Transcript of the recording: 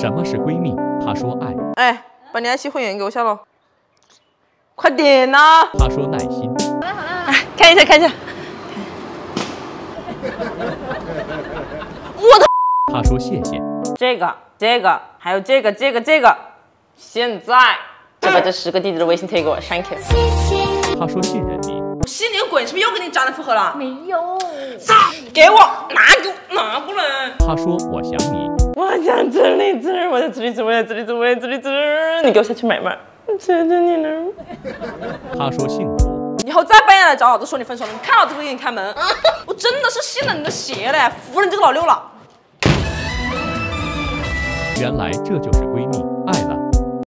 什么是闺蜜？她说爱。哎，把你爱奇艺会员给我下喽，快点呐、啊！她说耐心。好了好了，哎，看一下看一下。我的。她说谢谢。这个，还有这个。现在就把这10个地址的微信推给我 ，thank you。她说信任你。 信你个滚！是不是又跟你渣男复合了？没有，给我拿过来。他说我想你，我想这里，我想这里，我想这里，我想这里，你给我下去买卖，求求你了。他说幸福，以后再半夜来找老子说你分手了，你看老子不给你开门。我真的是信了你的邪嘞，服了你这个老六了。原来这就是闺蜜。